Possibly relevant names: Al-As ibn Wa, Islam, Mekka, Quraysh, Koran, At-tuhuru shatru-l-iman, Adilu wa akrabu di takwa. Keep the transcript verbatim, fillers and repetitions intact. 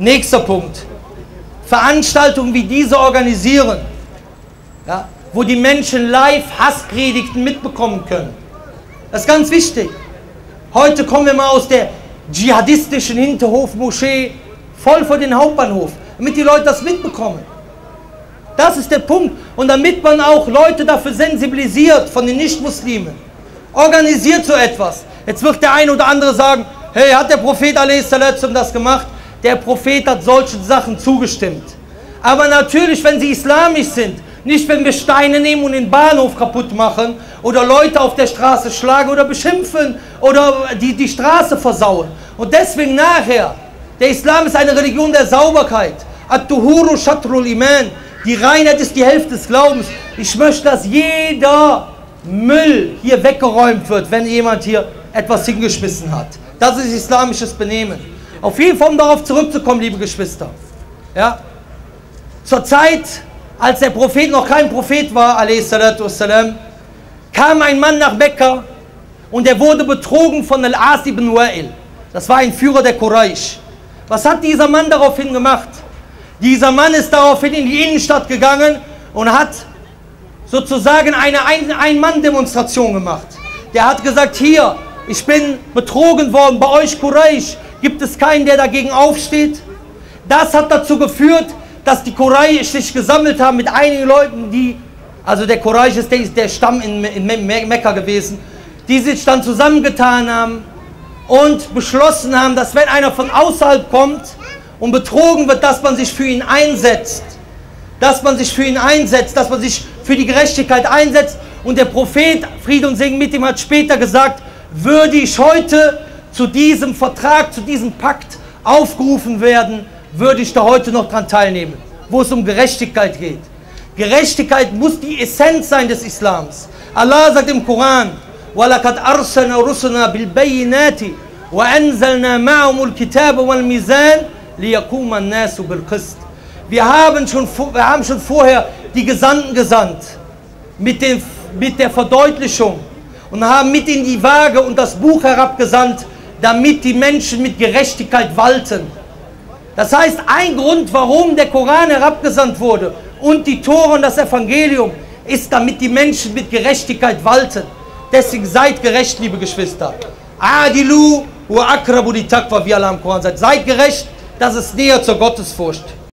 Nächster Punkt. Veranstaltungen wie diese organisieren, ja, wo die Menschen live Hasspredigten mitbekommen können. Das ist ganz wichtig. Heute kommen wir mal aus der dschihadistischen Hinterhofmoschee voll vor den Hauptbahnhof, damit die Leute das mitbekommen. Das ist der Punkt. Und damit man auch Leute dafür sensibilisiert von den Nichtmuslimen, organisiert so etwas. Jetzt wird der eine oder andere sagen, hey, hat der Prophet alaihi salam das gemacht? Der Prophet hat solchen Sachen zugestimmt. Aber natürlich, wenn sie islamisch sind, nicht wenn wir Steine nehmen und den Bahnhof kaputt machen oder Leute auf der Straße schlagen oder beschimpfen oder die, die Straße versauen. Und deswegen nachher, der Islam ist eine Religion der Sauberkeit. At-tuhuru shatru-l-iman. Die Reinheit ist die Hälfte des Glaubens. Ich möchte, dass jeder Müll hier weggeräumt wird, wenn jemand hier etwas hingeschmissen hat. Das ist islamisches Benehmen. Auf jeden Fall, um darauf zurückzukommen, liebe Geschwister. Ja? Zur Zeit, als der Prophet noch kein Prophet war, alaihi salam, kam ein Mann nach Mekka und er wurde betrogen von Al-As ibn Wa. Das war ein Führer der Quraysh. Was hat dieser Mann daraufhin gemacht? Dieser Mann ist daraufhin in die Innenstadt gegangen und hat sozusagen eine Ein-Mann-Demonstration gemacht. Der hat gesagt, hier, ich bin betrogen worden, bei euch Quraysh, gibt es keinen, der dagegen aufsteht? Das hat dazu geführt, dass die Quraysh sich gesammelt haben mit einigen Leuten, die, also der Quraysh ist der, der Stamm in, in Me- Me- Mekka gewesen, die sich dann zusammengetan haben und beschlossen haben, dass wenn einer von außerhalb kommt und betrogen wird, dass man sich für ihn einsetzt, dass man sich für ihn einsetzt, dass man sich für die Gerechtigkeit einsetzt. Und der Prophet, Friede und Segen mit ihm, hat später gesagt, würde ich heute zu diesem Vertrag, zu diesem Pakt aufgerufen werden, würde ich da heute noch dran teilnehmen, wo es um Gerechtigkeit geht. Gerechtigkeit muss die Essenz sein des Islams. Allah sagt im Koran, وَلَقَدْ أَرْسَلْنَا رُسُلَنَا بِالْبَيِّنَاتِ وَأَنْزَلْنَا مَعَهُمُ الْكِتَابَ وَالْمِيزَانَ لِيَقُومَ النَّاسُ بِالْقِسْطِ. Wir haben schon, wir haben schon vorher die Gesandten gesandt mit, dem, mit der Verdeutlichung und haben mit ihnen die Waage und das Buch herabgesandt, damit die Menschen mit Gerechtigkeit walten. Das heißt, ein Grund, warum der Koran herabgesandt wurde und die Tora und das Evangelium, ist, damit die Menschen mit Gerechtigkeit walten. Deswegen seid gerecht, liebe Geschwister. Adilu wa akrabu di takwa, wie Allah im Koran sagt. Seid gerecht, das ist näher zur Gottesfurcht.